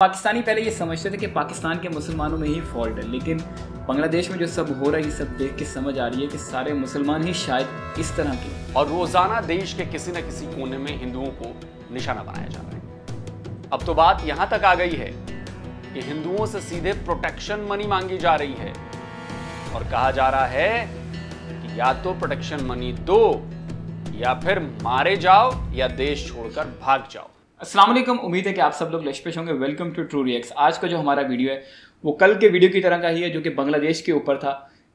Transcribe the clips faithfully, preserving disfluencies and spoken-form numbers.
पाकिस्तानी पहले ये समझते थे कि पाकिस्तान के मुसलमानों में ही फॉल्ट है, लेकिन बांग्लादेश में जो सब हो रहा है ये सब देख के समझ आ रही है कि सारे मुसलमान ही शायद इस तरह के, और रोजाना देश के किसी न किसी कोने में हिंदुओं को निशाना बनाया जा रहा है। अब तो बात यहां तक आ गई है कि हिंदुओं से सीधे प्रोटेक्शन मनी मांगी जा रही है और कहा जा रहा है कि या तो प्रोटेक्शन मनी दो या फिर मारे जाओ या देश छोड़कर भाग जाओ। अस्सलाम वालेकुम, उम्मीद है कि आप सब लोग लश पेश होंगे। Welcome to true reacts. आज का जो हमारा वीडियो है वो कल के वीडियो की तरह का ही है, जो कि बांग्लादेश के ऊपर था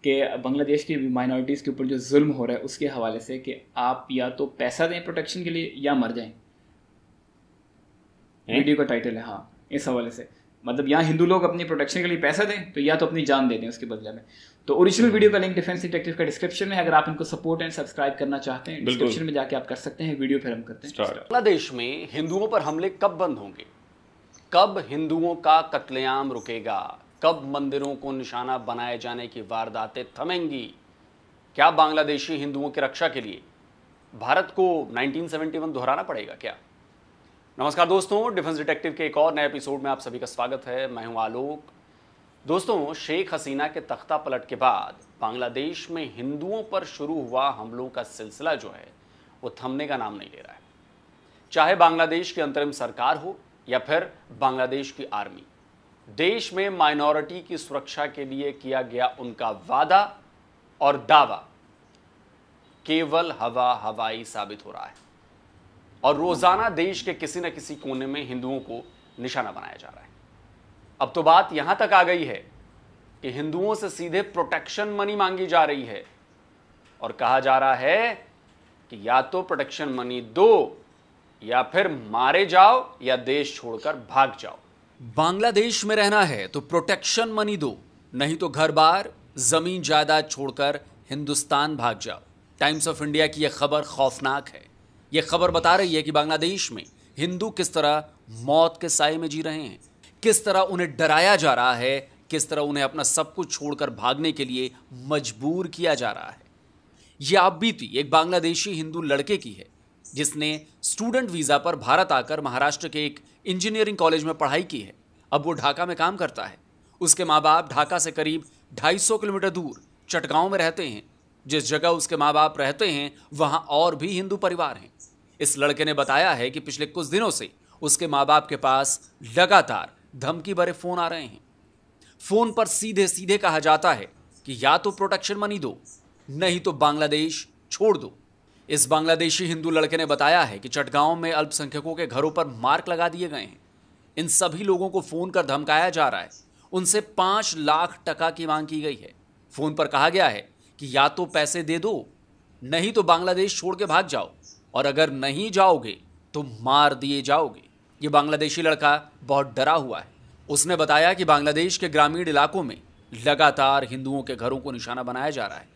कि बांग्लादेश की माइनॉरिटीज़ के ऊपर जो जुल्म हो रहा है उसके हवाले से कि आप या तो पैसा दें प्रोटेक्शन के लिए या मर जाएं। वीडियो का टाइटल है हाँ इस हवाले से, मतलब यहाँ हिंदू लोग अपनी प्रोटेक्शन के लिए पैसा दें तो या तो अपनी जान दे दें उसके बदले में। तो ओरिजिनल वीडियो का लिंक डिफेंस डिटेक्टिव का डिस्क्रिप्शन में, अगर आप इनको सपोर्ट एंड सब्सक्राइब करना चाहते हैं डिस्क्रिप्शन में जाके आप कर सकते हैं। वीडियो फिर हम करते हैं। बांग्लादेश में हिंदुओं पर हमले कब बंद होंगे, कब हिंदुओं का कत्लेआम रुकेगा, कब मंदिरों को निशाना बनाए जाने की वारदातें थमेंगी? क्या बांग्लादेशी हिंदुओं की रक्षा के लिए भारत को नाइनटीन सेवेंटी वन दोहराना पड़ेगा क्या? नमस्कार दोस्तों, डिफेंस डिटेक्टिव के एक और नए एपिसोड में आप सभी का स्वागत है। मैं हूं आलोक। दोस्तों, शेख हसीना के तख्ता पलट के बाद बांग्लादेश में हिंदुओं पर शुरू हुआ हमलों का सिलसिला जो है वो थमने का नाम नहीं ले रहा है। चाहे बांग्लादेश की अंतरिम सरकार हो या फिर बांग्लादेश की आर्मी, देश में माइनॉरिटी की सुरक्षा के लिए किया गया उनका वादा और दावा केवल हवा हवाई साबित हो रहा है और रोजाना देश के किसी न किसी कोने में हिंदुओं को निशाना बनाया जा रहा है। अब तो बात यहां तक आ गई है कि हिंदुओं से सीधे प्रोटेक्शन मनी मांगी जा रही है और कहा जा रहा है कि या तो प्रोटेक्शन मनी दो या फिर मारे जाओ या देश छोड़कर भाग जाओ। बांग्लादेश में रहना है तो प्रोटेक्शन मनी दो, नहीं तो घर बार जमीन जायदाद छोड़कर हिंदुस्तान भाग जाओ। टाइम्स ऑफ इंडिया की यह खबर खौफनाक है। ये खबर बता रही है कि बांग्लादेश में हिंदू किस तरह मौत के साए में जी रहे हैं, किस तरह उन्हें डराया जा रहा है, किस तरह उन्हें अपना सब कुछ छोड़कर भागने के लिए मजबूर किया जा रहा है। ये आप बीती एक बांग्लादेशी हिंदू लड़के की है जिसने स्टूडेंट वीज़ा पर भारत आकर महाराष्ट्र के एक इंजीनियरिंग कॉलेज में पढ़ाई की है। अब वो ढाका में काम करता है। उसके माँ बाप ढाका से करीब ढाई सौ किलोमीटर दूर चटगांव में रहते हैं। जिस जगह उसके माँ बाप रहते हैं वहाँ और भी हिंदू परिवार हैं। इस लड़के ने बताया है कि पिछले कुछ दिनों से उसके माँ बाप के पास लगातार धमकी भरे फोन आ रहे हैं। फोन पर सीधे सीधे कहा जाता है कि या तो प्रोटेक्शन मनी दो नहीं तो बांग्लादेश छोड़ दो। इस बांग्लादेशी हिंदू लड़के ने बताया है कि चटगांव में अल्पसंख्यकों के घरों पर मार्क लगा दिए गए हैं। इन सभी लोगों को फोन कर धमकाया जा रहा है। उनसे पाँच लाख टका की मांग की गई है। फोन पर कहा गया है कि या तो पैसे दे दो नहीं तो बांग्लादेश छोड़ के भाग जाओ, और अगर नहीं जाओगे तो मार दिए जाओगे। ये बांग्लादेशी लड़का बहुत डरा हुआ है। उसने बताया कि बांग्लादेश के ग्रामीण इलाकों में लगातार हिंदुओं के घरों को निशाना बनाया जा रहा है।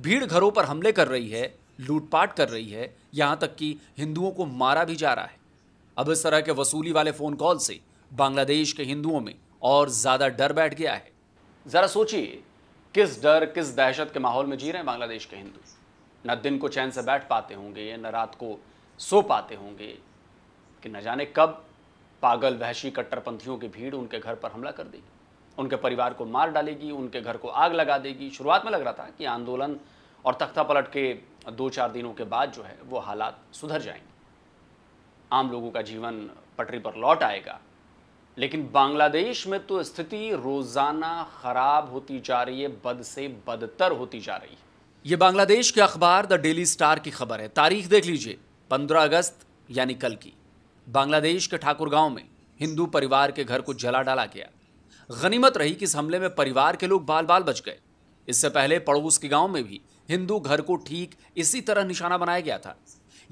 भीड़ घरों पर हमले कर रही है, लूटपाट कर रही है, यहाँ तक कि हिंदुओं को मारा भी जा रहा है। अब इस तरह के वसूली वाले फ़ोन कॉल से बांग्लादेश के हिंदुओं में और ज़्यादा डर बैठ गया है। ज़रा सोचिए किस डर किस दहशत के माहौल में जी रहे हैं बांग्लादेश के हिंदू। ना दिन को चैन से बैठ पाते होंगे, ना रात को सो पाते होंगे कि न जाने कब पागल वहशी कट्टरपंथियों की भीड़ उनके घर पर हमला कर देगी, उनके परिवार को मार डालेगी, उनके घर को आग लगा देगी। शुरुआत में लग रहा था कि आंदोलन और तख्ता पलट के दो चार दिनों के बाद जो है वो हालात सुधर जाएंगे, आम लोगों का जीवन पटरी पर लौट आएगा, लेकिन बांग्लादेश में तो स्थिति रोज़ाना ख़राब होती जा रही है, बद से बदतर होती जा रही है। ये बांग्लादेश के अखबार द डेली स्टार की खबर है। तारीख देख लीजिए पंद्रह अगस्त, यानी कल की। बांग्लादेश के ठाकुर गांव में हिंदू परिवार के घर को जला डाला गया। गनीमत रही कि इस हमले में परिवार के लोग बाल बाल बच गए। इससे पहले पड़ोस के गांव में भी हिंदू घर को ठीक इसी तरह निशाना बनाया गया था।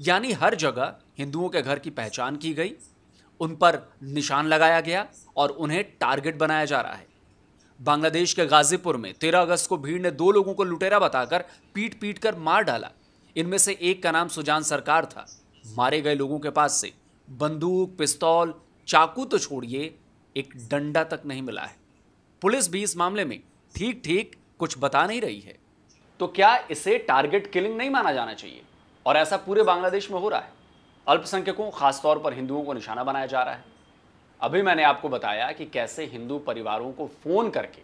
यानी हर जगह हिंदुओं के घर की पहचान की गई, उन पर निशान लगाया गया और उन्हें टारगेट बनाया जा रहा है। बांग्लादेश के गाजीपुर में तेरह अगस्त को भीड़ ने दो लोगों को लुटेरा बताकर पीट पीट कर मार डाला। इनमें से एक का नाम सुजान सरकार था। मारे गए लोगों के पास से बंदूक, पिस्तौल, चाकू तो छोड़िए, एक डंडा तक नहीं मिला है। पुलिस भी इस मामले में ठीक ठीक कुछ बता नहीं रही है। तो क्या इसे टारगेट किलिंग नहीं माना जाना चाहिए? और ऐसा पूरे बांग्लादेश में हो रहा है। अल्पसंख्यकों, खासतौर पर हिंदुओं को निशाना बनाया जा रहा है। अभी मैंने आपको बताया कि कैसे हिंदू परिवारों को फोन करके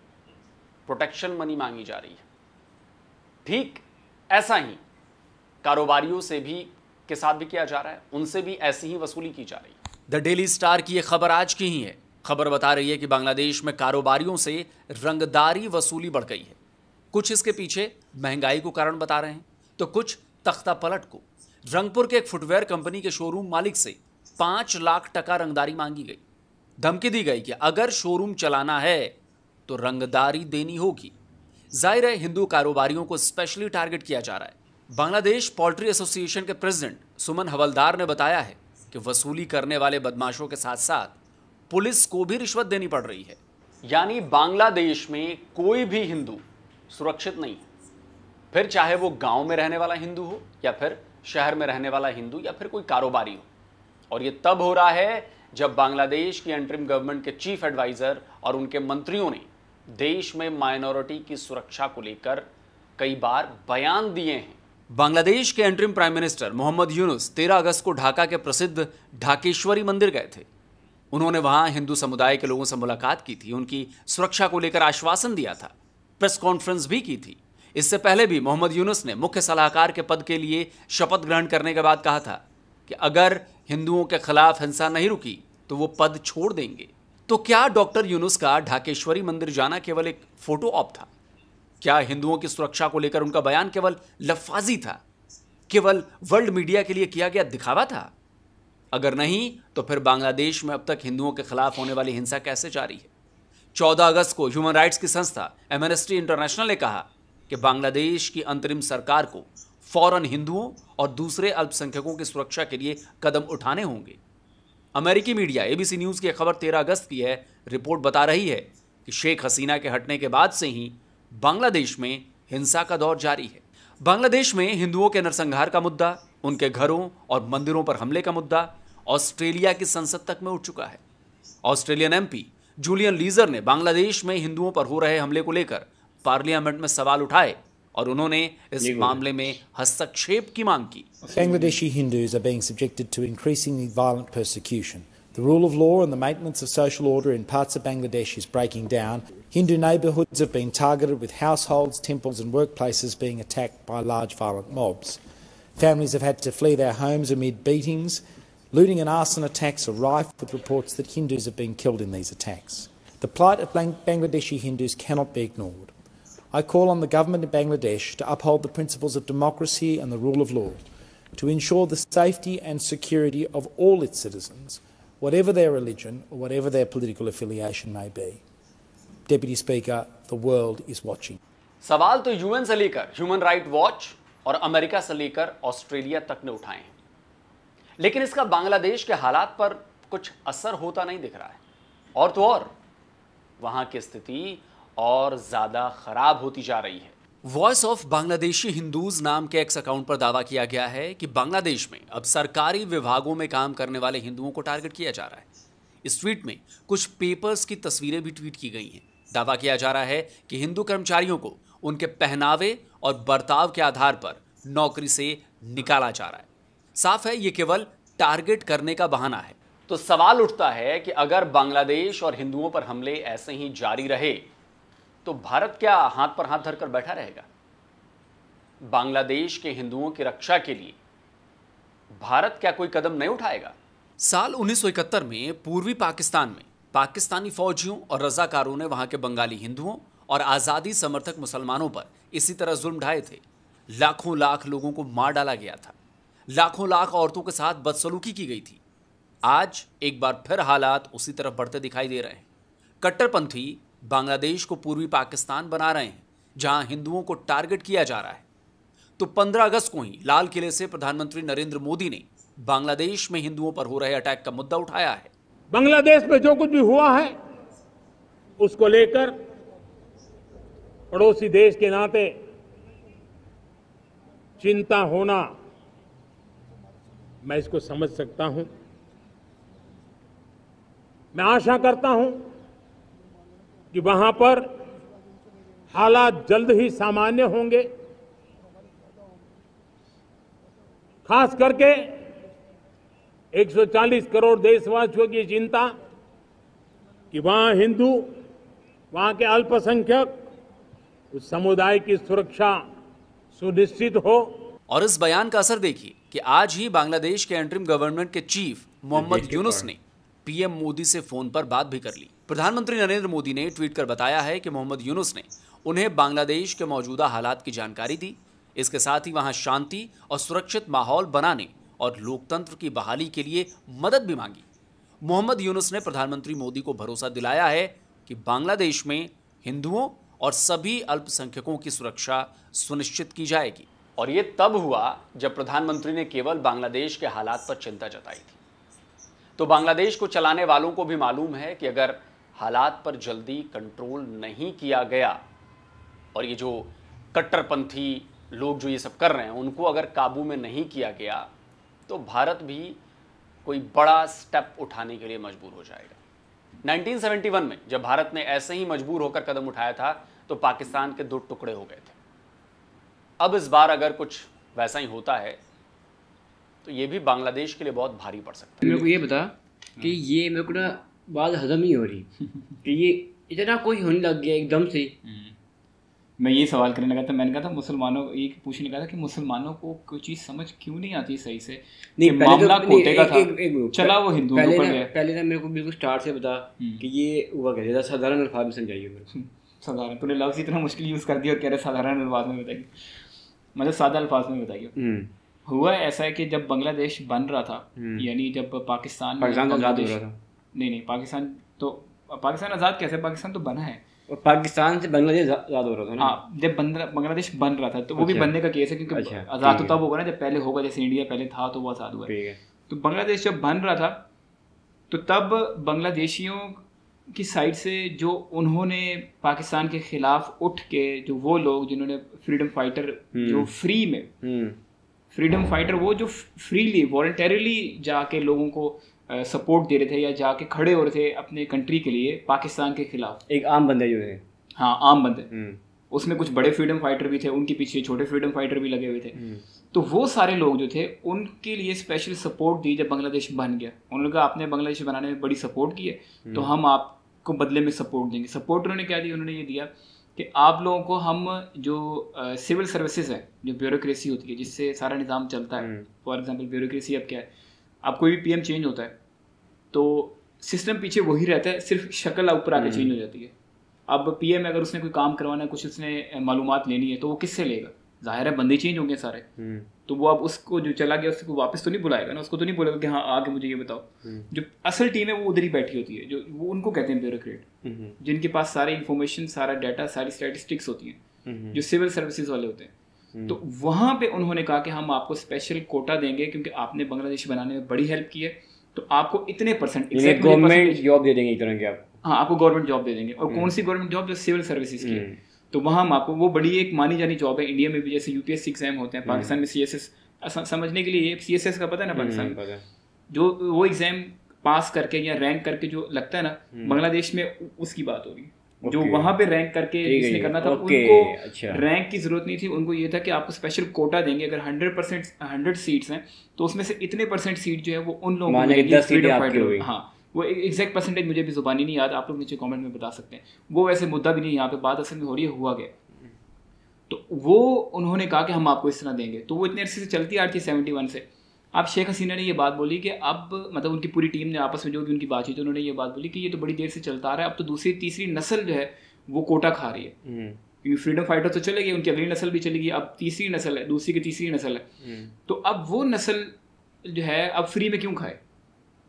प्रोटेक्शन मनी मांगी जा रही है। ठीक ऐसा ही कारोबारियों से भी के साथ भी किया जा रहा है, उनसे भी ऐसी ही वसूली की जा रही है। द डेली स्टार की ये खबर आज की ही है। खबर बता रही है कि बांग्लादेश में कारोबारियों से रंगदारी वसूली बढ़ गई है। कुछ इसके पीछे महंगाई को कारण बता रहे हैं तो कुछ तख्ता पलट को। रंगपुर के एक फुटवेयर कंपनी के शोरूम मालिक से पाँच लाख टका रंगदारी मांगी गई। धमकी दी गई कि अगर शोरूम चलाना है तो रंगदारी देनी होगी। जाहिर है हिंदू कारोबारियों को स्पेशली टारगेट किया जा रहा है। बांग्लादेश पोल्ट्री एसोसिएशन के प्रेसिडेंट सुमन हवलदार ने बताया है कि वसूली करने वाले बदमाशों के साथ साथ पुलिस को भी रिश्वत देनी पड़ रही है। यानी बांग्लादेश में कोई भी हिंदू सुरक्षित नहीं है, फिर चाहे वो गांव में रहने वाला हिंदू हो या फिर शहर में रहने वाला हिंदू या फिर कोई कारोबारी हो। और ये तब हो रहा है जब बांग्लादेश की इंटरिम गवर्नमेंट के चीफ एडवाइजर और उनके मंत्रियों ने देश में माइनॉरिटी की सुरक्षा को लेकर कई बार बयान दिए हैं। बांग्लादेश के interim prime minister Mohammad Yunus तेरह अगस्त को ढाका के प्रसिद्ध ढाकेश्वरी मंदिर गए थे। उन्होंने वहां हिंदू समुदाय के लोगों से मुलाकात की थी, उनकी सुरक्षा को लेकर आश्वासन दिया था, प्रेस कॉन्फ्रेंस भी की थी। इससे पहले भी मोहम्मद यूनुस ने मुख्य सलाहकार के पद के लिए शपथ ग्रहण करने के बाद कहा था कि अगर हिंदुओं के खिलाफ हिंसा नहीं रुकी तो वो पद छोड़ देंगे। तो क्या डॉक्टर यूनुस का ढाकेश्वरी मंदिर जाना केवल एक फोटो ऑप था? क्या हिंदुओं की सुरक्षा को लेकर उनका बयान केवल लफाजी था, केवल वर्ल्ड मीडिया के लिए किया गया दिखावा था? अगर नहीं तो फिर बांग्लादेश में अब तक हिंदुओं के खिलाफ होने वाली हिंसा कैसे जारी है? चौदह अगस्त को ह्यूमन राइट्स की संस्था एमनेस्टी इंटरनेशनल ने कहा कि बांग्लादेश की अंतरिम सरकार को फौरन हिंदुओं और दूसरे अल्पसंख्यकों की सुरक्षा के लिए कदम उठाने होंगे। अमेरिकी मीडिया एबीसी न्यूज़ की खबर तेरह अगस्त की है। रिपोर्ट बता रही है कि शेख हसीना के हटने के बाद से ही बांग्लादेश में हिंसा का दौर जारी है। बांग्लादेश में हिंदुओं के नरसंहार का मुद्दा, उनके घरों और मंदिरों पर हमले का मुद्दा ऑस्ट्रेलिया की संसद तक में उठ चुका है। ऑस्ट्रेलियन एमपी जूलियन लीजर ने बांग्लादेश में हिंदुओं पर हो रहे हमले को लेकर पार्लियामेंट में सवाल उठाए और उन्होंने इस मामले में हस्तक्षेप की मांग की। Bangladeshi Hindus are being subjected to increasingly violent persecution. The rule of law and the maintenance of social order in parts of Bangladesh is breaking down. Hindu neighborhoods have been targeted with households, temples and workplaces being attacked by large violent mobs. Families have had to flee their homes amid beatings. Looting and arson attacks are rife with reports that Hindus have been killed in these attacks. The plight of Bangladeshi Hindus cannot be ignored. I call on the government of Bangladesh to uphold the principles of democracy and the rule of law, to ensure the safety and security of all its citizens, whatever their religion or whatever their political affiliation may be. Deputy Speaker, the world is watching. सवाल तो UN से लेकर human right watch और America से लेकर Australia तक ने उठाए हैं, लेकिन इसका बांग्लादेश के हालात पर कुछ असर होता नहीं दिख रहा है। और तो और वहां की स्थिति और ज्यादा खराब होती जा रही है। वॉइस ऑफ बांग्लादेशी हिंदूज नाम के एक्स अकाउंट पर दावा किया गया है कि बांग्लादेश में अब सरकारी विभागों में काम करने वाले हिंदुओं को टारगेट किया जा रहा है। इस ट्वीट में कुछ पेपर्स की तस्वीरें भी ट्वीट की गई हैं। दावा किया जा रहा है कि हिंदू कर्मचारियों को उनके पहनावे और बर्ताव के आधार पर नौकरी से निकाला जा रहा है। साफ है ये केवल टारगेट करने का बहाना है। तो सवाल उठता है कि अगर बांग्लादेश और हिंदुओं पर हमले ऐसे ही जारी रहे तो भारत क्या हाथ पर हाथ धरकर बैठा रहेगा? बांग्लादेश के हिंदुओं की रक्षा के लिए भारत क्या कोई कदम नहीं उठाएगा? साल उन्नीस सौ इकहत्तर में पूर्वी पाकिस्तान में पाकिस्तानी फौजियों और रजाकारों ने वहां के बंगाली हिंदुओं और आज़ादी समर्थक मुसलमानों पर इसी तरह जुल्म ढाए थे। लाखों लाख लोगों को मार डाला गया था, लाखों लाख औरतों के साथ बदसलूकी की गई थी। आज एक बार फिर हालात उसी तरफ बढ़ते दिखाई दे रहे हैं। कट्टरपंथी बांग्लादेश को पूर्वी पाकिस्तान बना रहे हैं, जहां हिंदुओं को टारगेट किया जा रहा है। तो पंद्रह अगस्त को ही लाल किले से प्रधानमंत्री नरेंद्र मोदी ने बांग्लादेश में हिंदुओं पर हो रहे अटैक का मुद्दा उठाया है। बांग्लादेश में जो कुछ भी हुआ है उसको लेकर पड़ोसी देश के नाते चिंता होना मैं इसको समझ सकता हूं। मैं आशा करता हूं कि वहां पर हालात जल्द ही सामान्य होंगे। खास करके एक सौ चालीस करोड़ देशवासियों की चिंता कि वहाँ हिंदू, वहाँ के अल्पसंख्यक, उस समुदाय की सुरक्षा सुनिश्चित हो। और इस बयान का असर देखिए कि आज ही बांग्लादेश के इंटरिम गवर्नमेंट के चीफ मोहम्मद यूनुस ने पीएम मोदी से फोन पर बात भी कर ली। प्रधानमंत्री नरेंद्र मोदी ने ट्वीट कर बताया है कि मोहम्मद यूनुस ने उन्हें बांग्लादेश के मौजूदा हालात की जानकारी दी। इसके साथ ही वहां शांति और सुरक्षित माहौल बनाने और लोकतंत्र की बहाली के लिए मदद भी मांगी। मोहम्मद यूनुस ने प्रधानमंत्री मोदी को भरोसा दिलाया है कि बांग्लादेश में हिंदुओं और सभी अल्पसंख्यकों की सुरक्षा सुनिश्चित की जाएगी। और ये तब हुआ जब प्रधानमंत्री ने केवल बांग्लादेश के हालात पर चिंता जताई थी। तो बांग्लादेश को चलाने वालों को भी मालूम है कि अगर हालात पर जल्दी कंट्रोल नहीं किया गया और ये जो कट्टरपंथी लोग जो ये सब कर रहे हैं उनको अगर काबू में नहीं किया गया तो भारत भी कोई बड़ा स्टेप उठाने के लिए मजबूर हो जाएगा। उन्नीस सौ इकहत्तर में जब भारत ने ऐसे ही मजबूर होकर कदम उठाया था तो पाकिस्तान के दो टुकड़े हो गए थे। अब इस बार अगर कुछ वैसा ही होता है तो ये भी बांग्लादेश के लिए बहुत भारी पड़ सकता है। मेरे को ये बता कि ये मेरे को ना बात हजम ही हो रही कि ये इतना कोई होने लग गया एकदम से। मैं ये सवाल करने लगा था, मैंने कहा था मुसलमानों ये पूछने लगा था कि मुसलमानों को कोई चीज़ समझ क्यों नहीं आती सही से। नहीं, मामला कोटे का था, चला वो हिंदू पर गया। पहले ना मेरे को बिल्कुल स्टार्ट से बता कि ये हुआ कैसे, साधारण अल्फाज में समझाइए मेरे को। साधारण तूने लफ्ज़ इतना मुश्किल यूज़ कर दिया और कह रहे साधारण अल्फाज में बताइए, मतलब सादा अल्फाज में बताइए। हुआ ऐसा है कि जब बांग्लादेश बन रहा था, यानी जब पाकिस्तान पाकिस्तान आज़ाद हो रहा था, नहीं नहीं पाकिस्तान तो पाकिस्तान आज़ाद कैसे, पाकिस्तान तो बना है और पाकिस्तान से बांग्लादेश आज़ाद हो रहा था ना। हाँ, जब बांग्लादेश बन रहा था तो वो भी बनने का केस है क्योंकि आज़ाद तो तब होगा ना जब पहले होगा, जैसे इंडिया पहले था तो वो आज़ाद हुआ। तो बांग्लादेश जब बन रहा था तो तब बांग्लादेशियों की साइड से जो उन्होंने पाकिस्तान के खिलाफ उठ के जो वो लोग जिन्होंने फ्रीडम फाइटर जो फ्री में फ्रीडम फाइटर वो जो फ्रीली वॉलंटरीली जाके लोगों को सपोर्ट दे रहे थे या जाके खड़े हो रहे थे अपने कंट्री के लिए पाकिस्तान के खिलाफ, एक आम बंदे जो है। हाँ, आम बंदे, उसमें कुछ बड़े फ्रीडम फाइटर भी थे, उनके पीछे छोटे फ्रीडम फाइटर भी लगे हुए थे। तो वो सारे लोग जो थे उनके लिए स्पेशल सपोर्ट दी जब बांग्लादेश बन गया। उन्होंने कहा आपने बांग्लादेश बनाने में बड़ी सपोर्ट की है तो हम आपको बदले में सपोर्ट देंगे। सपोर्ट उन्होंने क्या दी, उन्होंने ये दिया कि आप लोगों को हम जो सिविल सर्विसेज है, जो ब्यूरोक्रेसी होती है जिससे सारा निज़ाम चलता है, फॉर एग्जांपल ब्यूरोक्रेसी अब क्या है, अब कोई भी पीएम चेंज होता है तो सिस्टम पीछे वही रहता है, सिर्फ शक्ल ऊपर आके चेंज हो जाती है। अब पीएम अगर उसने कोई काम करवाना है, कुछ उसने मालूमात लेनी है तो वो किससे लेगा, ज़ाहिर है बंदे चेंज होंगे सारे। तो वो अब उसको जो चला गया उसको वापस तो नहीं बुलाएगा ना, उसको तो नहीं बोलेगा कि हाँ आके मुझे ये बताओ। जो असल टीम है वो उधर ही बैठी होती है, जो वो उनको कहते हैं ब्यूरोक्रेट, जिनके पास सारे इन्फॉर्मेशन, सारा डाटा, सारी स्टैटिस्टिक्स होती हैं, जो सिविल सर्विसेज वाले होते हैं। तो वहाँ पे उन्होंने कहा कि हम आपको स्पेशल कोटा देंगे क्योंकि आपने बांग्लादेश बनाने में बड़ी हेल्प की है तो आपको इतने परसेंट गवर्नमेंट जॉब दे देंगे एक तरह की आप। हाँ, आपको गवर्नमेंट जॉब दे देंगे। और कौन सी गवर्नमेंट जॉब, जो सिविल सर्विसेज की है। तो वहाँ हम आपको, वो बड़ी एक मानी जानी जॉब है, इंडिया में भी जैसे यूपीएससी एग्जाम होते हैं, पाकिस्तान में सीएसएस, समझने के लिए सीएसएस का पता है ना पाकिस्तान में, जो वो एग्जाम पास करके या रैंक करके जो लगता है ना बांग्लादेश में, उसकी बात हो रही है। जो वहाँ पे रैंक करके जिसने करना था उनको अच्छा। रैंक की जरूरत नहीं थी, उनको ये था कि आपको स्पेशल कोटा देंगे, अगर हंड्रेड परसेंट हंड्रेड सीट्स हैं तो उसमें से इतने परसेंट सीट जो है वो उन लोगों को। हाँ, वो एग्जैक्ट परसेंटेज मुझे भी जुबानी नहीं याद, आप लोग नीचे कमेंट में बता सकते हैं। वो वैसे मुद्दा भी नहीं, यहाँ पे बात असल में हो रही है हुआ गया। तो वो उन्होंने कहा कि हम आपको इस तरह देंगे। तो वो इतने अरसे से चलती आ रही थी सेवेंटी वन से। अब शेख हसीना ने ये बात बोली कि अब मतलब उनकी पूरी टीम ने आपस में जो भी उनकी बातचीत, उन्होंने ये बात बोली कि ये तो बड़ी देर से चलता आ रहा है, अब तो दूसरी तीसरी नस्ल जो है वो कोटा खा रही है क्योंकि फ्रीडम फाइटर तो चले गए, उनकी अगली नस्ल भी चली गई, अब तीसरी नस्ल है, दूसरी की तीसरी नस्ल है। तो अब वो नस्ल जो है अब फ्री में क्यों खाए,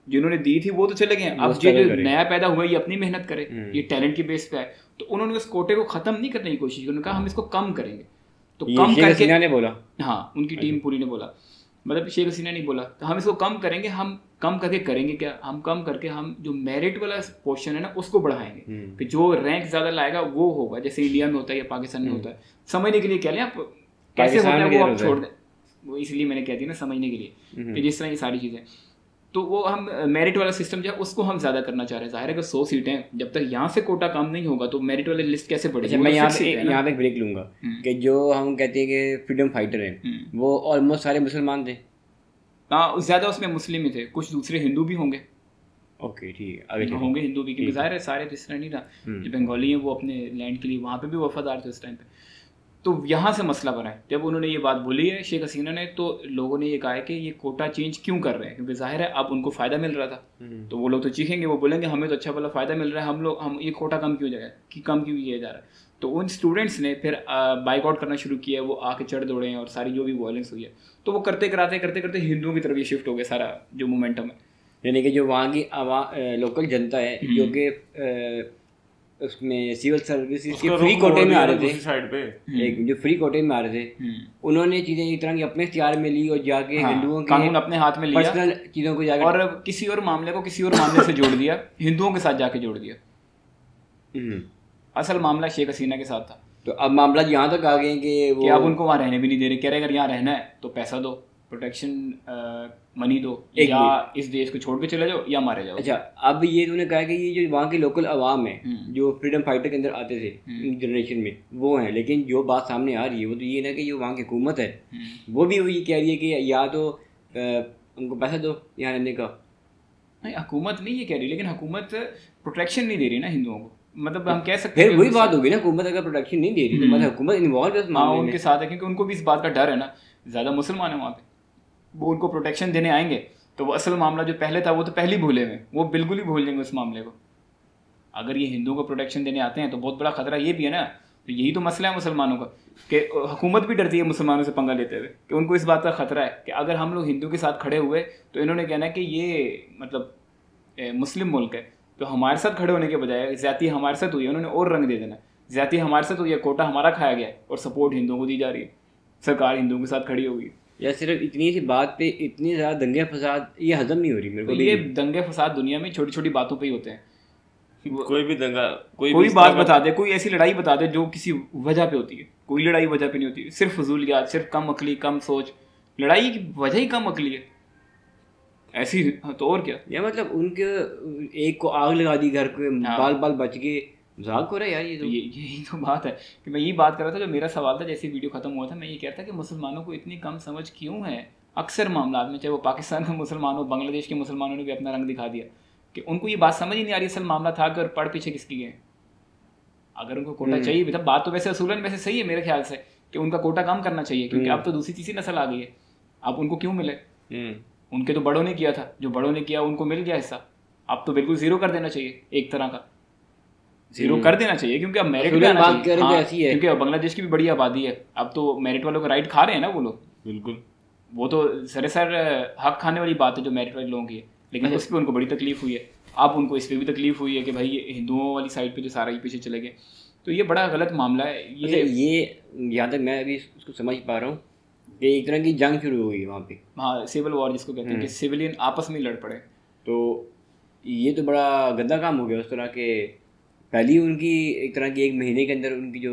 जिन्होंने दी थी वो तो चले गए, अब जो नया पैदा हुआ ये अपनी मेहनत करे, ये टैलेंट के बेस पे आए। तो उन्होंने उस कोटे को खत्म नहीं करने की कोशिश की, उन्होंने कहा हम इसको कम करेंगे। तो कम करके बोला, हाँ उनकी टीम पूरी ने बोला, मतलब शेख हसीना ने बोला तो हम इसको कम करेंगे, हम कम करके करेंगे क्या, हम कम करके हम जो मेरिट वाला पोर्शन है ना उसको बढ़ाएंगे कि जो रैंक ज़्यादा लाएगा वो होगा, जैसे इंडिया में होता है या पाकिस्तान में होता है। समझने के लिए कह लें आप कैसे होता है वो आप छोड़ दें, वो इसलिए मैंने कह दिया ना समझने के लिए, कि जिस तरह ये सारी चीज़ें। तो वो हम मेरिट वाला सिस्टम जो है उसको हम ज़्यादा करना चाह रहे हैं। ज़ाहिर है कि सौ सीटें, जब तक यहाँ से कोटा कम नहीं होगा तो मेरिट वाली लिस्ट कैसे बढ़ेगी। मैं यहाँ पे यहाँ पे ब्रेक लूँगा कि जो हम कहते हैं कि फ्रीडम फाइटर हैं वो ऑलमोस्ट सारे मुसलमान थे। हाँ, ज़्यादा उसमें मुस्लिम ही थे, कुछ दूसरे हिंदू भी होंगे, ओके ठीक है, तो होंगे हिंदू भी, क्योंकि जाहिर है सारे तो इस तरह नहीं रहा, जो बंगाली हैं वो अपने लैंड के लिए वहाँ पे भी वफादार थे उस टाइम पे, तो यहाँ से मसला बना है। जब उन्होंने ये बात बोली है शेख हसीना ने, तो लोगों ने ये कहा है कि ये कोटा चेंज क्यों कर रहे हैं, क्योंकि जाहिर है अब उनको फ़ायदा मिल रहा था, तो वो लोग तो चीखेंगे, वो बोलेंगे हमें तो अच्छा भला फ़ायदा मिल रहा है, हम लोग हम ये कोटा कम क्यों जाए कि कम क्यों किया जा रहा है। तो उन स्टूडेंट्स ने फिर बाइकआउट करना शुरू किया, वो आके चढ़ दौड़े हैं और सारी जो भी वायलेंस हुई है, तो वो करते कराते करते करते हिंदुओं की तरफ ये शिफ्ट हो गया सारा जो मोमेंटम है। यानी कि जो वहाँ की आवा लोकल जनता है जो कि उसमें सिविल सर्विसेज के फ्री कोटे में आ रहे थे साइड पे, एक जो फ्री कोटे में आ रहे थे, उन्होंने चीज़ें एक तरह की अपने इख्तियार में ली और जाके हिंदुओं के कानून अपने हाथ में लिया, पर्सनल चीज़ों को जाकर और किसी और मामले को किसी और मामले से जोड़ दिया, हिंदुओं के साथ जाके जोड़ दिया। असल मामला शेख हसीना के साथ था। तो अब मामला यहाँ तक आ गए कि वो अब उनको वहाँ रहने भी नहीं दे रहे, कह रहे अगर यहाँ रहना है तो पैसा दो, प्रोटेक्शन मनी दो, या इस देश को छोड़ के चले जाओ या मारे जाओ। अच्छा, अब ये उन्होंने कहा कि ये जो वहाँ के लोकल अवाम है जो फ्रीडम फाइटर के अंदर आते थे जनरेशन में वो हैं, लेकिन जो बात सामने आ रही है वो तो ये ना कि जो वहाँ की हुकूमत है वो भी वही कह रही है कि या तो उनको पैसा दो यहाँ रहने का। नहीं, हुकूमत नहीं ये कह रही, लेकिन हुकूमत प्रोटेक्शन नहीं दे रही ना हिंदुओं को, मतलब हम कह सकते हैं फिर वही बात होगी ना, हुकूमत अगर प्रोटेक्शन नहीं दे रही तो मतलब हुकूमत इन्वॉल्व है मामले में, उनके साथ है, क्योंकि उनको भी इस बात का डर है ना, ज़्यादा मुसलमान है वहाँ पे, वो उनको प्रोटेक्शन देने आएंगे तो वो असल मामला जो पहले था वो तो पहले ही भूले हुए, वो बिल्कुल ही भूल जाएंगे उस मामले को। अगर ये हिंदुओं को प्रोटेक्शन देने आते हैं तो बहुत बड़ा ख़तरा ये भी है ना, तो यही तो मसला है मुसलमानों का कि हुकूमत भी डरती है मुसलमानों से पंगा लेते हुए, कि उनको इस बात का ख़तरा है कि अगर हम लोग हिंदू के साथ खड़े हुए तो इन्होंने कहना है कि ये मतलब मुस्लिम मुल्क है, तो हमारे साथ खड़े होने के बजाय ज़्यादती हमारे साथ हुई है, उन्होंने और रंग दे देना, ज़्यादती हमारे साथ हुई है, कोटा हमारा खाया गया और सपोर्ट हिंदुओं को दी जा रही है, सरकार हिंदुओं के साथ खड़ी होगी। या सिर्फ इतनी सी बात पे इतनी ज़्यादा दंगे फसाद, ये हजम नहीं हो रही मेरे को। तो ये दंगे फसाद दुनिया में छोटी छोटी बातों पे ही होते हैं, कोई भी दंगा कोई, कोई भी बात बता दे, कोई ऐसी लड़ाई बता दे जो किसी वजह पे होती है, कोई लड़ाई वजह पे नहीं होती, सिर्फ फजूलियात, सिर्फ कम अकली, कम सोच, लड़ाई की वजह ही कम अकली है ऐसी, तो और क्या। या मतलब उनके एक को आग लगा दी घर के, बाल बाल बच गए, मजाक हो रहा है यार ये तो। ये यही तो बात है कि मैं यही बात कर रहा था, जो मेरा सवाल था जैसे वीडियो ख़त्म हुआ था, मैं ये कहता कि मुसलमानों को इतनी कम समझ क्यों है अक्सर मामलात में, चाहे वो पाकिस्तान के मुसलमान हो, बांग्लादेश के मुसलमानों ने भी अपना रंग दिखा दिया, कि उनको ये बात समझ ही नहीं आ रही असल मामला था कि और पढ़ पीछे किसकी है। अगर उनको कोटा चाहिए भी था, बात तो वैसे असूलन वैसे सही है मेरे ख्याल से कि उनका कोटा कम करना चाहिए, क्योंकि अब तो दूसरी तीसरी नस्ल आ गई है, अब उनको क्यों मिले, उनके तो बड़ों ने किया था, जो बड़ों ने किया उनको मिल गया हिस्सा, अब तो बिल्कुल जीरो कर देना चाहिए, एक तरह का जीरो कर देना चाहिए, क्योंकि अब मेरिट पे आना चाहिए। हाँ, क्योंकि अब बांग्लादेश की भी बड़ी आबादी है, अब तो मेरिट वालों का राइट खा रहे हैं ना वो लोग, बिल्कुल वो तो सरासर हक खाने वाली बात है जो मेरिट वाले लोगों की है, लेकिन उस पर उनको बड़ी तकलीफ हुई है, अब उनको इस पर भी तकलीफ हुई है कि भाई हिंदुओं वाली साइड पे जो सारा ही पीछे चले गए, तो ये बड़ा गलत मामला है। ये ये यहाँ तक मैं अभी उसको समझ पा रहा हूँ कि एक तरह की जंग शुरू हो गई वहाँ पे। हाँ, सिविल वॉर जिसको कहते हैं, कि सिविलियन आपस में लड़ पड़े, तो ये तो बड़ा गंदा काम हो गया उस तरह के। पहली उनकी एक तरह की एक महीने के अंदर उनकी जो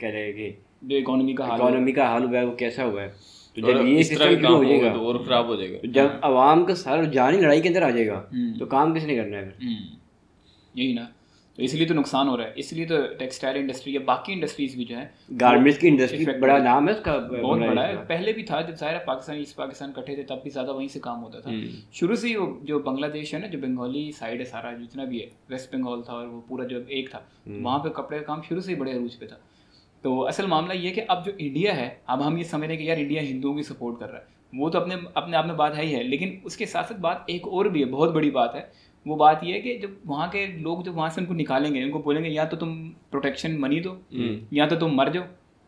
कह रहे हैं कि जो इकोनॉमी का इकोनॉमी का हाल हुआ है वो कैसा हुआ है, तो जब ये सिस्टम हो जाएगा तो और ख़राब हो जाएगा, तो जब आवाम का सारा जानी लड़ाई के अंदर आ जाएगा तो काम किसने करना है फिर, यही ना। तो इसलिए तो नुकसान हो रहा है, इसलिए तो टेक्सटाइल इंडस्ट्री या बाकी इंडस्ट्रीज भी जो है, गारमेंट्स की इंडस्ट्री बड़ा नाम है उसका, बहुत बड़ा है, पहले भी था, जब सारा पाकिस्तान ईस्ट पाकिस्तान इकट्ठे थे तब भी ज़्यादा वहीं से काम होता था शुरू से ही। जो बांग्लादेश है ना, जो बंगाली साइड है सारा जितना भी है, वेस्ट बंगाल था और वो पूरा जो एक था, वहाँ पर कपड़े का काम शुरू से ही बड़े अरूज पे था। तो असल मामला ये कि अब जो इंडिया है, अब हम ये समझ रहे हैं कि यार इंडिया हिंदुओं की सपोर्ट कर रहा है, वो तो अपने अपने आप में बात है ही है, लेकिन उसके साथ साथ बात एक और भी है, बहुत बड़ी बात है। वो बात ये है कि जब वहाँ के लोग जब वहाँ से उनको निकालेंगे, उनको बोलेंगे या तो तुम प्रोटेक्शन मनी दो, या तो तुम मर जाओ,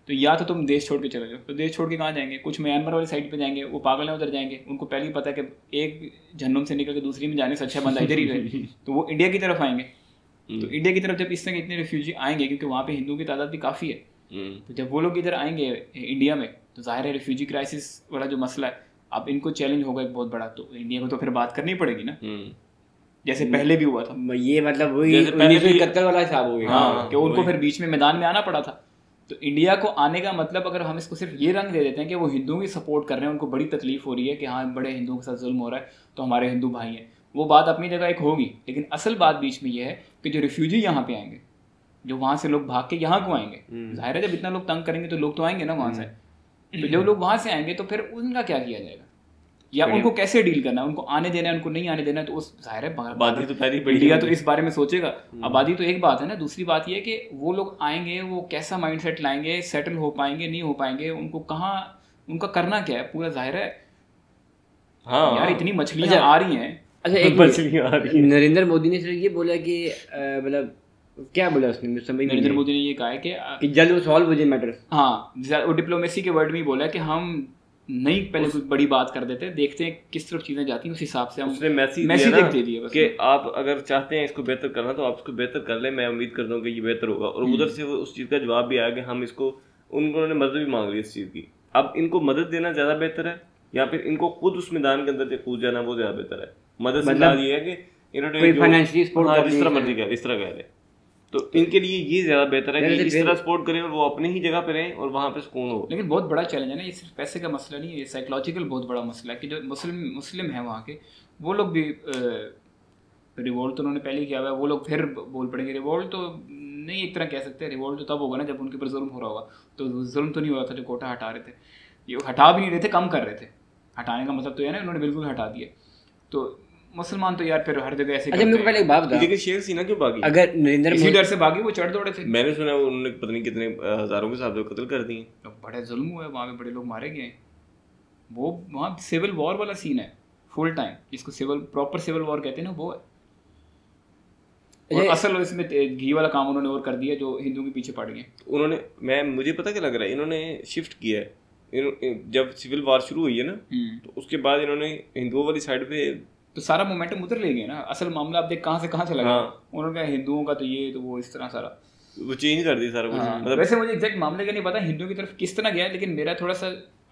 तो या तो तुम देश छोड़ के चले जाओ, तो देश छोड़ के कहाँ जाएंगे, कुछ म्यांमार वाली साइड पे जाएंगे, वो पागल हैं उधर जाएंगे, उनको पहले ही पता है कि एक जहन्नुम से निकल के दूसरी में जाने से अच्छा बंदा इधर ही रहे, तो वो इंडिया की तरफ आएंगे। तो इंडिया की तरफ जब इस तरह इतने रिफ्यूजी आएंगे, क्योंकि वहाँ पर हिंदुओं की तादाद भी काफ़ी है, तो जब वो लोग इधर आएंगे इंडिया में, तो जाहिर है रिफ्यूजी क्राइसिस वाला जो मसला है, अब इनको चैलेंज होगा एक बहुत बड़ा, तो इंडिया को तो फिर बात करनी पड़ेगी ना, जैसे पहले भी हुआ था। ये मतलब वही उन्नीस सौ इकहत्तर वाला हिसाब हो गया। हाँ, कि उनको फिर बीच में मैदान में आना पड़ा था। तो इंडिया को आने का मतलब, अगर हम इसको सिर्फ ये रंग दे देते हैं कि वो हिंदुओं की सपोर्ट कर रहे हैं, उनको बड़ी तकलीफ हो रही है कि हाँ बड़े हिंदुओं के साथ जुल्म हो रहा है, तो हमारे हिंदू भाई हैं, वो बात अपनी जगह एक होगी, लेकिन असल बात बीच में ये है कि जो रिफ्यूजी यहाँ पे आएंगे, जो वहाँ से लोग भाग के यहाँ को आएंगे, जाहिर है जब इतना लोग तंग करेंगे तो लोग तो आएंगे ना वहाँ से, तो जब लोग वहाँ से आएंगे तो फिर उनका क्या किया जाएगा। या उनको कैसे डील करना है, उनको आने देना है, उनको नहीं आने देना है, तो उस जाहिर है आबादी तो पहले इंडिया तो इस बारे में सोचेगा। आबादी तो एक बात है ना, दूसरी बात यह है कि वो लोग आएंगे वो कैसा माइंडसेट लाएंगे, सेटल हो पाएंगे नहीं हो पाएंगे, उनको कहाँ उनका करना क्या है पूरा जाहिर है। हाँ यार इतनी मछलियाँ आ रही हैं। अच्छा एक मछलियाँ आ रही है। नरेंद्र मोदी ने सिर्फ ये बोला कि मतलब क्या बोला उसने, समझ नरेंद्र मोदी ने ये कहा है कि जल्द वो सॉल्व हो जाए मैटर। हाँ वो डिप्लोमेसी के वर्ड में बोला कि हम नहीं पहले कुछ बड़ी बात कर देते हैं, देखते हैं किस तरफ चीज़ें जाती हैं, उस हिसाब से हम उसने मैसेज मैसेज दे दिया कि आप अगर चाहते हैं इसको बेहतर करना तो आप इसको बेहतर कर लें, मैं उम्मीद करता हूँ कि ये बेहतर होगा। और उधर से वो उस चीज़ का जवाब भी आया कि हम इसको उन्होंने मदद भी मांग ली इस चीज़ की। अब इनको मदद देना ज़्यादा बेहतर है या फिर इनको खुद उस मैदान के अंदर कूद जाना वो ज़्यादा बेहतर है। मदद मतलब ये है कि इन्होंने फाइनेंशियली सपोर्ट इस तरह मर्जी कर इस तरह कह रहे तो इनके लिए ये ज़्यादा बेहतर है कि इस तरह सपोर्ट करें और वो अपने ही जगह पे रहें और वहाँ पे सुकून हो। लेकिन बहुत बड़ा चैलेंज है ना, ये सिर्फ पैसे का मसला नहीं है, ये साइकोलॉजिकल बहुत बड़ा मसला है कि जो मुस्लिम मुस्लिम है वहाँ के वो लोग भी रिवोल्ट तो उन्होंने पहले ही किया हुआ है, वो लोग फिर बोल पड़ेंगे। रिवोल्ट तो नहीं एक तरह कह सकते, रिवोल्ट तो तब होगा ना जब उनके ऊपर जुल्म हो रहा होगा, तो जुल्म तो नहीं हो रहा था, जो कोटा हटा रहे थे ये हटा भी नहीं रहे थे, कम कर रहे थे। हटाने का मतलब तो है ना उन्होंने बिल्कुल हटा दिया, तो मुसलमान तो यार फिर हर जगह ऐसे। अच्छा मेरे को पहले एक बात बता, लेकिन शेख हसीना क्यों भागी? अगर नरेंद्र मोदी डर से भागी, वो चढ़ दौड़े थे। मैंने सुना उन्होंने पता नहीं कितने हजारों के साथ कत्ल कर दिए, बड़े जुल्म हुए वहाँ पे, बड़े लोग मारे गए। वो वहाँ सिविल वॉर वाला सीन है फुल टाइम, जिसको सिविल प्रॉपर सिविल वॉर कहते हैं ना वो है। असल इसमें घी वाला काम उन्होंने और कर दिया, जो हिंदुओं के पीछे पड़ गए उन्होंने। मैं मुझे पता क्या लग रहा है, इन्होंने शिफ्ट किया है। जब सिविल वॉर शुरू हुई है ना तो उसके बाद इन्होंने हिंदुओं वाली साइड पे तो सारा मोमेंटम उधर ले गए ना। असल मामला आप देख कहाँ से कहाँ चला गया। हाँ। उन्होंने कहा हिंदुओं का तो ये तो वो इस तरह सारा वो चेंज कर दिया सारा कुछ। हाँ। मतलब वैसे मुझे एग्जैक्ट मामले का नहीं पता हिंदुओं की तरफ किस तरह गया, लेकिन मेरा थोड़ा सा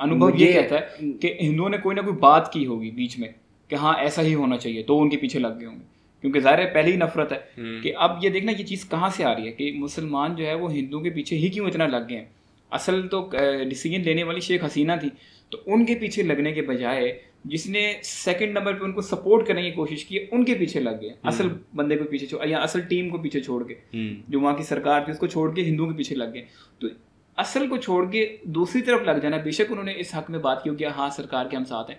अनुभव ये कहता है कि हिंदुओं ने कोई ना कोई बात की होगी बीच में कि हाँ ऐसा ही होना चाहिए, तो उनके पीछे लग गए होंगे, क्योंकि ज़ाहिर है पहले ही नफरत है। कि अब ये देखना ये चीज़ कहाँ से आ रही है कि मुसलमान जो है वो हिंदुओं के पीछे ही क्यों इतना लग गए हैं। असल तो डिसीजन लेने वाली शेख हसीना थी, तो उनके पीछे लगने के बजाय जिसने सेकंड नंबर पे उनको सपोर्ट करने की कोशिश की उनके पीछे लग गए। असल बंदे को पीछे छोड़ या असल टीम को पीछे छोड़ के, जो वहाँ की सरकार थी उसको छोड़ के हिंदुओं के पीछे लग गए। तो असल को छोड़ के दूसरी तरफ लग जाना, बेशक उन्होंने इस हक में बात की होगी हाँ सरकार के हम साथ हैं,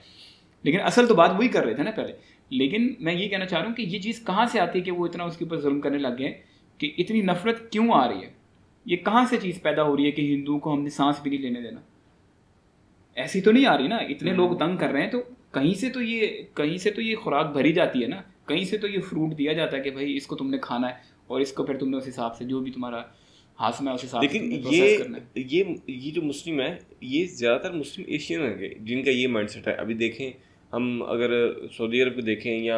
लेकिन असल तो बात वही कर रहे थे ना पहले। लेकिन मैं ये कहना चाह रहा हूँ कि ये चीज़ कहाँ से आती है कि वो इतना उसके ऊपर जुल्म करने लग गए, कि इतनी नफरत क्यों आ रही है, ये कहाँ से चीज़ पैदा हो रही है कि हिंदुओं को हमने सांस भी नहीं लेने देना। ऐसी तो नहीं आ रही ना, इतने लोग तंग कर रहे हैं, तो कहीं से तो ये कहीं से तो ये खुराक भरी जाती है ना, कहीं से तो ये फ्रूट दिया जाता है कि भाई इसको तुमने खाना है और इसको फिर तुमने उस हिसाब से जो भी तुम्हारा हाथ में उस हिसाब से प्रोसेस करना है। लेकिन ये ये जो मुस्लिम है ये ज़्यादातर मुस्लिम एशियन है जिनका ये माइंडसेट है। अभी देखें हम अगर सऊदी अरब को देखें या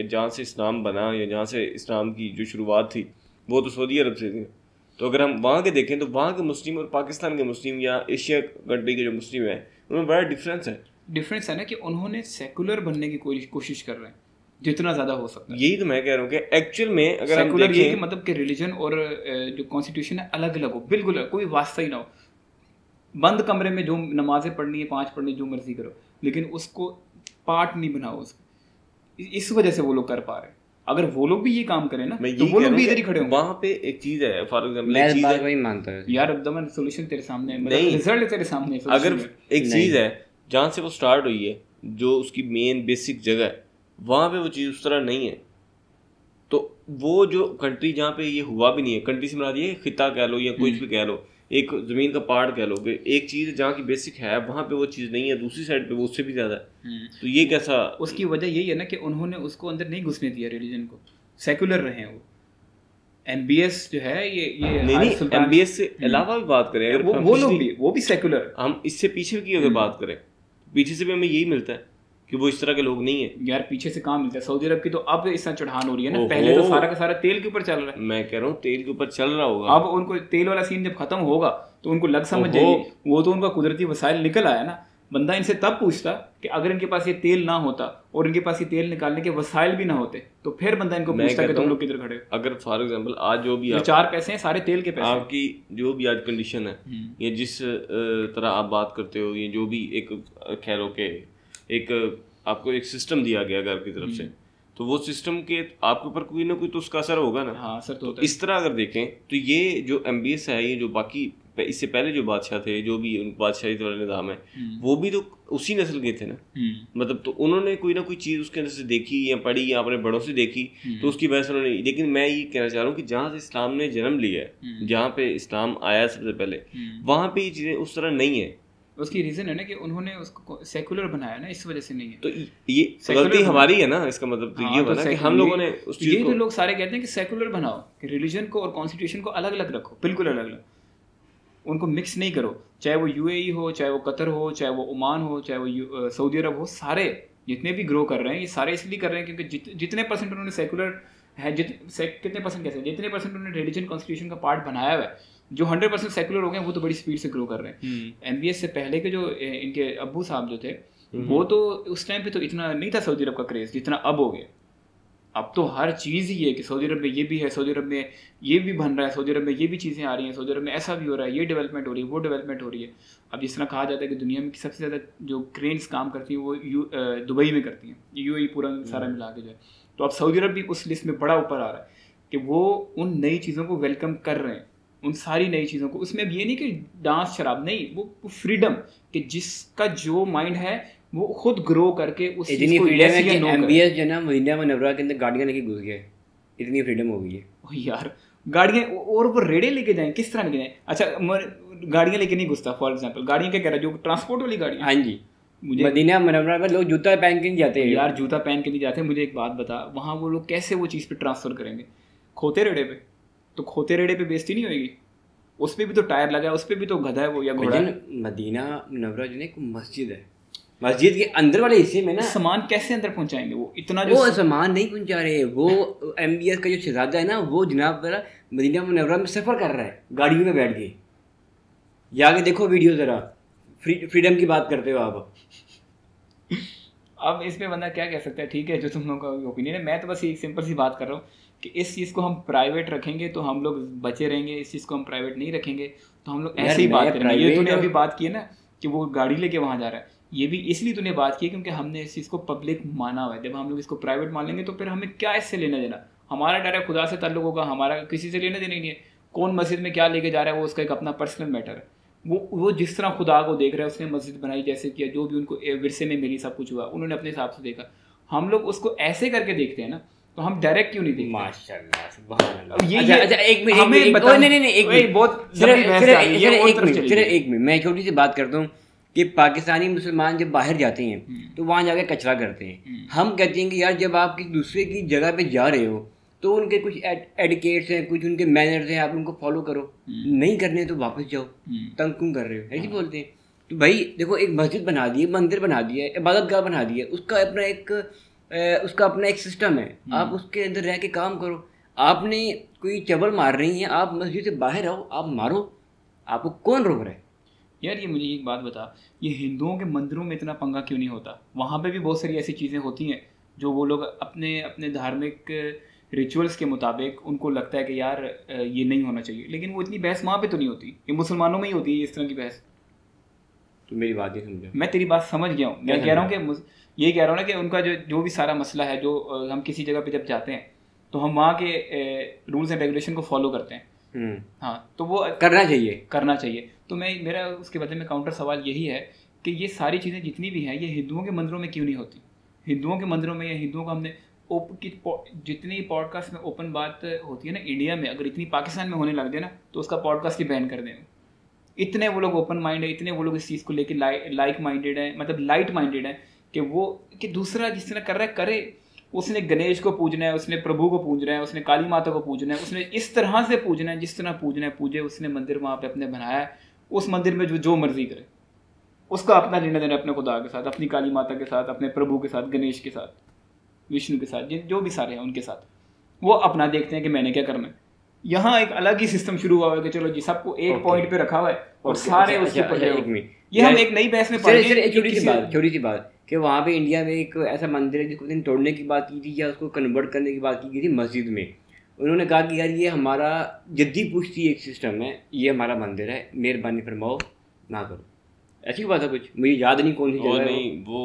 जहाँ से इस्लाम बना या जहाँ से इस्लाम की जो शुरुआत थी वो तो सऊदी अरब से थी, तो अगर हम वहाँ के देखें तो वहाँ के मुस्लिम और पाकिस्तान के मुस्लिम या एशिया कंट्री के जो मुस्लिम हैं उनमें बड़ा डिफरेंस है। डिफरेंस है ना कि उन्होंने सेकुलर बनने की कोई कोशिश कर रहे हैं जितना ज़्यादा हो सकता है। यही तो मैं कह रहा हूँ कि एक्चुअल में अगर हम देखें ये कि मतलब कि रिलीजन और जो कॉन्स्टिट्यूशन है अलग अलग हो, बिल्कुल कोई वास्ता ही ना हो। बंद कमरे में जो नमाजें पढ़नी है पाँच पढ़नी जो मर्जी करो, लेकिन उसको पार्ट नहीं बनाओ उसको। इस वजह से वो लोग कर पा रहे हैं। अगर वो लोग भी ये काम करें ना तो वो लोग भी इधर ही खड़े हों। वहाँ पे एक चीज़ है फॉर एग्जांपल, मैं चीज़ है मानता है यार अब दमन सोल्यूशन तेरे सामने नहीं, रिजल्ट तेरे सामने। अगर एक चीज़ है जहाँ से वो स्टार्ट हुई है जो उसकी मेन बेसिक जगह है वहाँ पे वो चीज़ उस तरह नहीं है, तो वो जो कंट्री जहाँ पे ये हुआ भी नहीं है, कंट्री से बना दिए खिता कह लो या कुछ भी कह लो, एक ज़मीन का पार्ट कह लो कि एक चीज़ जहाँ की बेसिक है वहाँ पे वो चीज़ नहीं है, दूसरी साइड पे वो उससे भी ज़्यादा है, तो ये कैसा। उसकी वजह यही है ना कि उन्होंने उसको अंदर नहीं घुसने दिया रिलीजन को, सेकुलर रहे हैं वो। एमबीएस जो है ये ये नहीं नहीं एमबीएस से अलावा भी बात करें अगर वो, वो लोग भी वो भी सेकुलर। हम इससे पीछे की अगर बात करें पीछे से भी हमें यही मिलता है कि वो इस तरह के लोग नहीं है। यार पीछे से कहाँ मिलता है, सऊदी अरब की तो अब इस तरह चढ़ान हो रही है ना, पहले तो सारा का सारा तेल के ऊपर चल रहा है। मैं कह रहा हूँ तेल के ऊपर चल रहा होगा। अब उनको तेल वाला सीन जब खत्म होगा तो उनको लग समझ जाएगी वो तो उनका कुदरती वसाइल निकल आया ना। बंदा इनसे तब पूछता कि अगर इनके पास ये तेल ना होता और इनके पास ये तेल निकालने के वसाइल भी ना होते तो फिर बंदा इनको पूछता कि तुम लोग किधर खड़े हो। अगर फॉर एग्जाम्पल आज जो भी चार पैसे हैं सारे तेल के पैसे, आपकी जो भी आज कंडीशन है या जिस तरह आप बात करते हो, ये जो भी एक कह लो के एक आपको एक सिस्टम दिया गया घर की तरफ से, तो वो सिस्टम के आपके ऊपर कोई ना कोई तो उसका असर होगा ना। हाँ, असर तो होता है। इस तरह अगर देखें तो ये जो एमबीएस है ये जो बाकी इससे पहले जो बादशाह थे, जो भी उन बादशाही वाला निज़ाम है, वो भी तो उसी नस्ल के थे ना, मतलब तो उन्होंने कोई ना कोई चीज़ उसके अंदर से देखी या पढ़ी या अपने बड़ों से देखी, तो उसकी बहस उन्होंने। लेकिन मैं ये कहना चाह रहा हूँ कि जहाँ से इस्लाम ने जन्म लिया है, जहाँ पे इस्लाम आया सबसे पहले, वहाँ पे ये चीज़ें उस तरह नहीं है। उसकी रीज़न है ना कि उन्होंने उसको सेकुलर बनाया ना, इस वजह से नहीं है। तो ये गलती हमारी है ना, इसका मतलब तो ये बना कि हम लोगों ने उस चीज़ को, ये तो लोग सारे कहते हैं कि सेकुलर बनाओ, कि रिलीजन को और कॉन्स्टिट्यूशन को अलग अलग रखो, बिल्कुल अलग अलग, उनको मिक्स नहीं करो। चाहे वो यूएई हो, चाहे वो कतर हो, चाहे वो ओमान हो, चाहे वो सऊदी अरब हो, सारे जितने भी ग्रो कर रहे हैं ये सारे इसलिए कर रहे हैं क्योंकि जित, जितने परसेंट उन्होंने सेकुलर है, जित कितने परसेंट कैसे जितने परसेंट उन्होंने रिलीजन कॉन्स्टिट्यूशन का पार्ट बनाया हुआ है, जो हंड्रेड परसेंट सेकुलर हो गए वो तो बड़ी स्पीड से ग्रो कर रहे हैं। एमबीएस से पहले के जो इनके अब्बू साहब जो थे वो तो उस टाइम पे तो इतना नहीं था सऊदी अरब का क्रेज़ जितना अब हो गया। अब तो हर चीज़ ही है कि सऊदी अरब में ये भी है, सऊदी अरब में ये भी बन रहा है, सऊदी अरब में ये भी चीज़ें आ रही हैं, सऊदी अरब में ऐसा भी हो रहा है, ये डेवलपमेंट हो रही है, वो डेवलपमेंट हो रही है। अब जिस तरह कहा जाता है कि दुनिया में सबसे ज़्यादा जो क्रेन्स काम करती हैं वो यू दुबई में करती हैं, यूएई पूरा सारा मिला के जो है, तो अब सऊदी अरब भी उस लिस्ट में बड़ा ऊपर आ रहा है कि वो उन नई चीज़ों को वेलकम कर रहे हैं, उन सारी नई चीज़ों को। उसमें अब ये नहीं कि डांस शराब, नहीं, वो फ्रीडम कि जिसका जो माइंड है वो खुद ग्रो करके उस इतनी फ्रीडम है कि एमबीएस जो ना मदीना मनवरा के अंदर गाड़ियाँ लेके घुस गए, इतनी फ्रीडम हो गई है। ओ यार गाड़ियाँ, और वो रेड़े लेके जाएँ, किस तरह लेके जाएँ। अच्छा गाड़ियाँ लेके नहीं घुसता, फॉर एग्जाम्पल गाड़ियाँ क्या कह रहा है, जो ट्रांसपोर्ट वाली गाड़ियाँ। हाँ जी, मुझे मदीना मनवरा में लोग जूता पहन के नहीं जाते हैं यार, जूता पहन के नहीं जाते। मुझे एक बात बता, वहाँ वो लोग कैसे वो चीज़ पर ट्रांसफ़र करेंगे? खोते रेड़े पे, तो खोते रेड़े पे बेइज्जती नहीं होगी? उस पर भी तो टायर लगा है, उस पर भी तो गधा है वो या घोड़ा। मदीना मनवरा जो एक मस्जिद है, मस्जिद के अंदर वाले हिस्से में ना सामान कैसे अंदर पहुंचाएंगे वो? इतना जो वो सामान नहीं पहुंचा रहे, वो एमबीएस का जो शहजादा है ना वो जनाब मदीना मनवरा में सफ़र कर रहा है गाड़ियों में बैठ के। जाके देखो वीडियो ज़रा, फ्री फ्रीडम की बात करते हो आप। अब इसमें बंदा क्या कह सकता है? ठीक है, जो तुम लोगों का ओपिनियन है, मैं तो बस एक सिंपल सी बात कर रहा हूँ कि इस चीज़ को हम प्राइवेट रखेंगे तो हम लोग बचे रहेंगे, इस चीज़ को हम प्राइवेट नहीं रखेंगे तो हम लोग ऐसे ही बात करेंगे। ये तूने अभी बात की है ना कि वो गाड़ी लेके वहाँ जा रहा है, ये भी इसलिए तूने बात की क्योंकि हमने इस चीज़ को पब्लिक माना हुआ है। जब हम लोग इसको प्राइवेट मान लेंगे तो फिर हमें क्या इससे लेना देना? हमारा डायरेक्ट खुदा से ताल्लुक होगा, हमारा किसी से लेना देना ही नहीं है। कौन मस्जिद में क्या लेके जा रहा है वो उसका एक अपना पर्सनल मैटर है। वो वो जिस तरह खुदा को देख रहा है, उसने मस्जिद बनाई जैसे किया, जो भी उनको विरसे में मिली, सब कुछ हुआ उन्होंने अपने हिसाब से देखा। हम लोग उसको ऐसे करके देखते हैं ना, तो हम डायरेक्ट क्यों नहीं देखते? माशाल्लाह, सुभान अल्लाह। अच्छा एक मिनट, नहीं नहीं एक बहुत एक मिनट मैं छोटी सी बात करता हूँ कि पाकिस्तानी मुसलमान जब बाहर जाते हैं तो वहाँ जाके कचरा करते हैं। हम कहते हैं कि यार जब आप किसी दूसरे की जगह पे जा रहे हो तो उनके कुछ एटिकेट्स हैं, कुछ उनके मैनर्स हैं, आप उनको फॉलो करो, नहीं करने तो वापस जाओ, तंग क्यों कर रहे हो? ऐसे बोलते हैं। तो भाई देखो, एक मस्जिद बना दी है, मंदिर बना दिया है, इबादतगाह बना दी है, उसका अपना एक उसका अपना एक सिस्टम है, आप उसके अंदर रह के काम करो। आपने कोई चबल मार रही है, आप मस्जिद से बाहर आओ, आप मारो, आपको कौन रोक रहा है? यार ये मुझे एक बात बता, ये हिंदुओं के मंदिरों में इतना पंगा क्यों नहीं होता? वहाँ पे भी बहुत सारी ऐसी चीज़ें होती हैं जो वो लोग अपने अपने धार्मिक रिचुअल्स के मुताबिक उनको लगता है कि यार ये नहीं होना चाहिए, लेकिन वो इतनी बहस वहाँ पे तो नहीं होती। ये मुसलमानों में ही होती है इस तरह की बहस। तो मेरी बात नहीं समझा? मैं तेरी बात समझ गया हूँ। मैं कह रहा हूँ कि ये कह रहा हूँ ना कि उनका जो जो भी सारा मसला है, जो हम किसी जगह पर जब जाते हैं तो हम वहाँ के रूल्स एंड रेगुलेशन को फॉलो करते हैं। हाँ, तो वो करना चाहिए, करना चाहिए। तो मैं मेरा उसके बदले में काउंटर सवाल यही है कि ये सारी चीज़ें जितनी भी हैं ये हिंदुओं के मंदिरों में क्यों नहीं होती? हिंदुओं के मंदिरों में या हिंदुओं का हमने ओपन की जितनी पॉडकास्ट में ओपन बात होती है ना इंडिया में, अगर इतनी पाकिस्तान में होने लग जाए ना तो उसका पॉडकास्ट ही बैन कर दें। इतने वो लोग ओपन माइंड है, इतने वो लोग इस चीज़ को लेकर लाइक माइंडेड है, मतलब लाइट माइंडेड है कि वो कि दूसरा जिस तरह कर रहा है करे। उसने गणेश को पूजना है, उसने प्रभु को पूजना है, उसने काली माता को पूजना है, उसने इस तरह से पूजना है जिस तरह पूजना है पूजे। उसने मंदिर वहाँ पे अपने बनाया है, उस मंदिर में जो जो मर्जी करे, उसका अपना लेना देना अपने खुदा के साथ, अपनी काली माता के साथ, अपने प्रभु के साथ, गणेश के साथ, विष्णु के साथ, जो भी सारे हैं उनके साथ। वो अपना देखते हैं कि मैंने क्या करना है। यहाँ एक अलग ही सिस्टम शुरू हुआ है कि चलो जी सबको एक पॉइंट पे रखा हुआ है और सारे उसके पर। ये हम एक नई बहस में छोटी सी बात छोटी सी बात कि वहाँ पे इंडिया में एक ऐसा मंदिर है जिसको तोड़ने की बात की थी या उसको कन्वर्ट करने की बात की गई थी मस्जिद में। उन्होंने कहा कि यार ये हमारा जद्दी पुश्ती एक सिस्टम है, ये हमारा मंदिर है, मेहरबानी फरमाओ ना करो। ऐसी बात है कुछ मुझे याद नहीं कौन सी जगह नहीं वो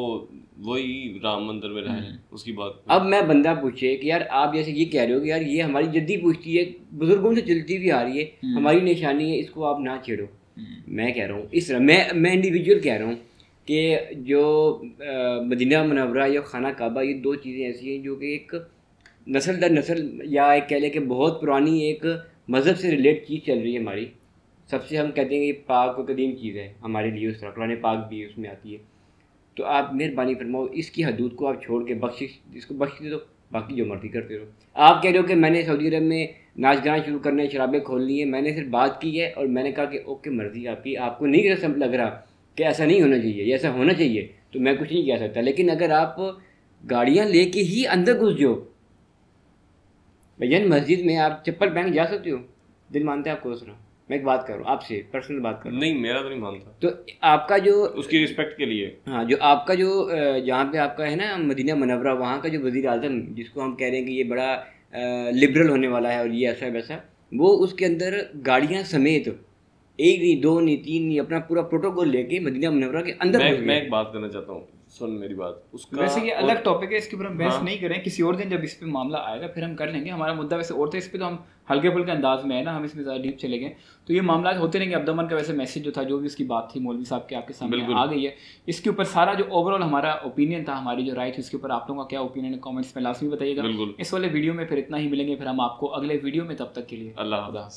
वही राम मंदिर में रहा है उसकी बात। अब मैं बंदा पूछे कि यार आप जैसे ये कह रहे हो कि यार ये हमारी जद्दी पूछती है बुजुर्गों से चलती भी आ रही है हमारी निशानी है इसको आप ना छेड़ो। मैं कह रहा हूँ इस मैं मैं इंडिविजुअल कह रहा हूँ कि जो मदीना मनवरा या खाना काबा ये दो चीज़ें ऐसी हैं जो कि एक नस्ल दर नस्ल या एक कह लें कि बहुत पुरानी एक मज़हब से रिलेट चीज़ चल रही है हमारी। सबसे हम कहते हैं कि पाक कदीम चीज़ है हमारे लिए उस तरह कुरान पाक भी उसमें आती है। तो आप मेहरबानी फरमाओ इसकी हदूद को आप छोड़ के बख्शिश इसको बख्श दे दो बाकी जो मर्जी करते रहो। आप कह रहे हो कि मैंने सऊदी अरब में नाच गाना शुरू करना है शराबें खोलनी है मैंने सिर्फ बात की है और मैंने कहा कि ओके मर्जी आपकी आपको नहीं रसम लग रहा कि ऐसा नहीं होना चाहिए ऐसा होना चाहिए तो मैं कुछ नहीं कह सकता। लेकिन अगर आप गाड़ियाँ ले के ही अंदर घुस जाओ भैया मस्जिद में आप चप्पल पहन जा सकते हो दिल मानते हैं आपको उस तरह। मैं एक बात कर रहा हूँ आपसे पर्सनल बात कर रहा हूँ नहीं मेरा तो नहीं मानता तो आपका जो उसकी रिस्पेक्ट के लिए हाँ जो आपका जो जहाँ पे आपका है ना मदीना मनवरा वहाँ का जो वज़ीर आज़म जिसको हम कह रहे हैं कि ये बड़ा लिबरल होने वाला है और ये ऐसा वैसा वो उसके अंदर गाड़ियाँ समेत एक नहीं दो नहीं तीन नहीं अपना पूरा प्रोटोकॉल लेके मदीना मनवरा के अंदर मैं, मैं एक बात करना चाहता हूँ सुन मेरी बात उसका वैसे ये अलग टॉपिक है इसके ऊपर हम बहस हाँ। नहीं करें किसी और दिन जब इस पे मामला आएगा फिर हम कर लेंगे। हमारा मुद्दा वैसे औरतें इस पे तो हम हल्के फुल्के अंदाज में है ना हम इसमें ज़्यादा डीप चले गए तो ये मामला होते रहेंगे। अब्दमन का वैसे मैसेज जो था जो भी उसकी बात थी मौलवी साहब के आपके सामने आ गई है इसके ऊपर सारा जो ओवरऑल हमारा ओपिनियन था हमारी जो राय थी उसके ऊपर आप लोगों का क्या ओपिनियन है कॉमेंट्स में लाजमी बताइएगा। इस वाले वीडियो में फिर इतना ही मिलेंगे फिर हम आपको अगले वीडियो में तब तक के लिए अल्लाह हाफ़िज़।